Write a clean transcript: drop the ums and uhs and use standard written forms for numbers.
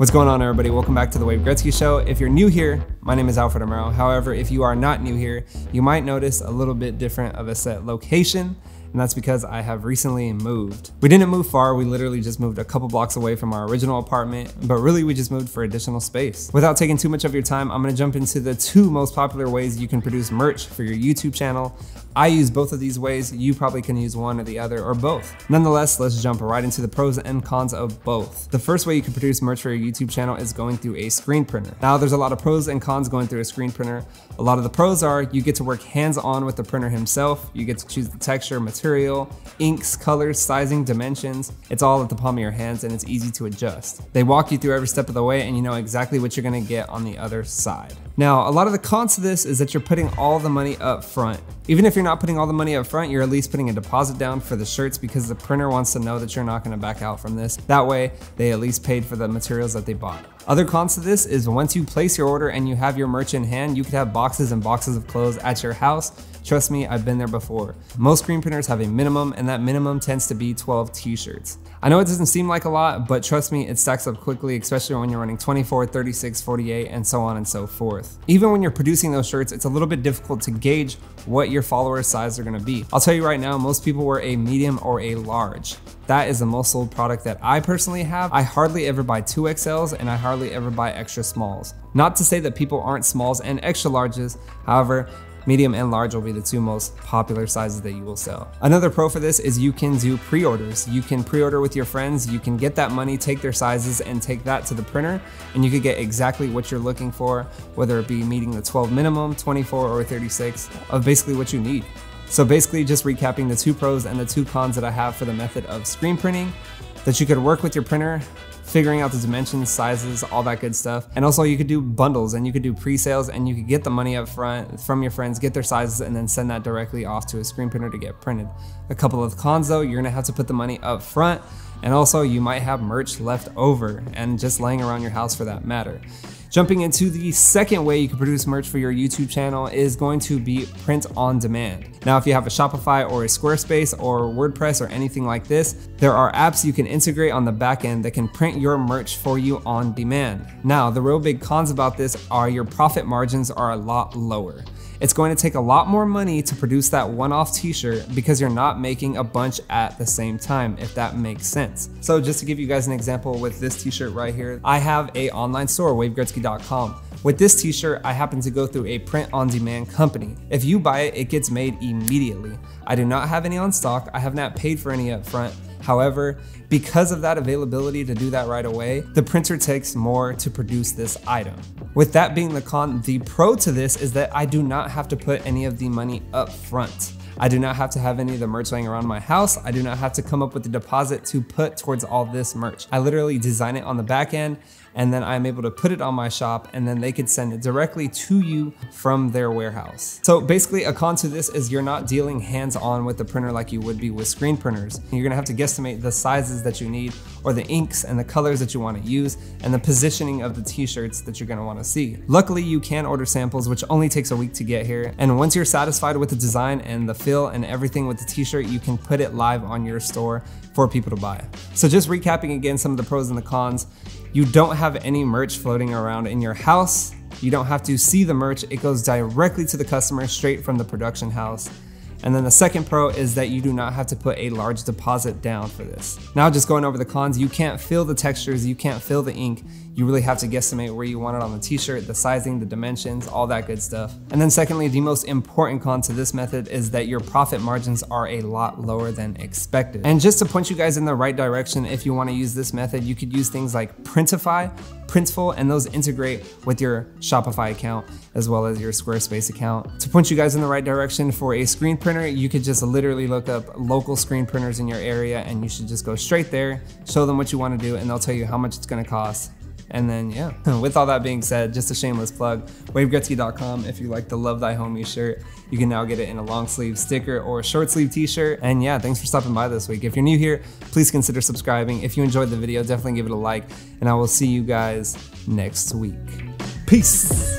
What's going on, everybody? Welcome back to The Wave Gretzky Show. If you're new here, my name is Alfred Amaro. However, if you are not new here, you might notice a little bit different of a set location, and that's because I have recently moved. We didn't move far, we literally just moved a couple blocks away from our original apartment, but really we just moved for additional space. Without taking too much of your time, I'm gonna jump into the two most popular ways you can produce merch for your YouTube channel. I use both of these ways. You probably can use one or the other or both. Nonetheless, let's jump right into the pros and cons of both. The first way you can produce merch for your YouTube channel is going through a screen printer. Now, there's a lot of pros and cons going through a screen printer. A lot of the pros are you get to work hands-on with the printer himself. You get to choose the texture, material, inks, colors, sizing, dimensions. It's all at the palm of your hands and it's easy to adjust. They walk you through every step of the way and you know exactly what you're gonna get on the other side. Now, a lot of the cons to this is that you're putting all the money up front. Even if you're not putting all the money up front, you're at least putting a deposit down for the shirts because the printer wants to know that you're not gonna back out from this. That way, they at least paid for the materials that they bought. Other cons to this is once you place your order and you have your merch in hand, you could have boxes and boxes of clothes at your house. Trust me, I've been there before. Most screen printers have a minimum, and that minimum tends to be 12 t-shirts. I know it doesn't seem like a lot, but trust me, it stacks up quickly, especially when you're running 24, 36, 48, and so on and so forth. Even when you're producing those shirts, it's a little bit difficult to gauge what your followers' size are gonna be. I'll tell you right now, most people wear a medium or a large. That is the most sold product that I personally have. I hardly ever buy 2XLs and I hardly ever buy extra smalls. Not to say that people aren't smalls and extra larges, however, medium and large will be the two most popular sizes that you will sell. Another pro for this is you can do pre-orders. You can pre-order with your friends, you can get that money, take their sizes and take that to the printer, and you could get exactly what you're looking for, whether it be meeting the 12 minimum, 24 or 36 of basically what you need. So basically just recapping the two pros and the two cons that I have for the method of screen printing, that you could work with your printer, figuring out the dimensions, sizes, all that good stuff. And also you could do bundles and you could do pre-sales and you could get the money up front from your friends, get their sizes, and then send that directly off to a screen printer to get printed. A couple of cons though, you're gonna have to put the money up front, and also you might have merch left over and just laying around your house for that matter. Jumping into the second way you can produce merch for your YouTube channel is going to be print on demand. Now, if you have a Shopify or a Squarespace or WordPress or anything like this, there are apps you can integrate on the back end that can print your merch for you on demand. Now, the real big cons about this are your profit margins are a lot lower. It's going to take a lot more money to produce that one-off t-shirt because you're not making a bunch at the same time, if that makes sense. So just to give you guys an example with this t-shirt right here, I have an online store, wavgretzky.com. With this t-shirt, I happen to go through a print-on-demand company. If you buy it, it gets made immediately. I do not have any on stock. I have not paid for any up front. However, because of that availability to do that right away, the printer takes more to produce this item. With that being the con, the pro to this is that I do not have to put any of the money up front. I do not have to have any of the merch laying around my house. I do not have to come up with a deposit to put towards all this merch. I literally design it on the back end, and then I'm able to put it on my shop, and then they could send it directly to you from their warehouse. So basically a con to this is you're not dealing hands-on with the printer like you would be with screen printers. You're gonna have to guesstimate the sizes that you need, or the inks and the colors that you wanna use, and the positioning of the t-shirts that you're gonna wanna see. Luckily, you can order samples, which only takes a week to get here. And once you're satisfied with the design and the feel and everything with the t-shirt, you can put it live on your store for people to buy. So just recapping again some of the pros and the cons. You don't have any merch floating around in your house. You don't have to see the merch. It goes directly to the customer straight from the production house. And then the second pro is that you do not have to put a large deposit down for this. Now just going over the cons, you can't feel the textures, you can't feel the ink. You really have to guesstimate where you want it on the t-shirt, the sizing, the dimensions, all that good stuff. And then secondly, the most important con to this method is that your profit margins are a lot lower than expected. And just to point you guys in the right direction, if you want to use this method, you could use things like Printify, Printful, and those integrate with your Shopify account as well as your Squarespace account. To point you guys in the right direction for a screen printer, you could just literally look up local screen printers in your area and you should just go straight there, show them what you want to do, and they'll tell you how much it's going to cost. And then yeah, with all that being said, just a shameless plug, wavegretzky.com. If you like the Love Thy Homie shirt, you can now get it in a long sleeve sticker or a short sleeve t-shirt. And yeah, thanks for stopping by this week. If you're new here, please consider subscribing. If you enjoyed the video, definitely give it a like, and I will see you guys next week. Peace.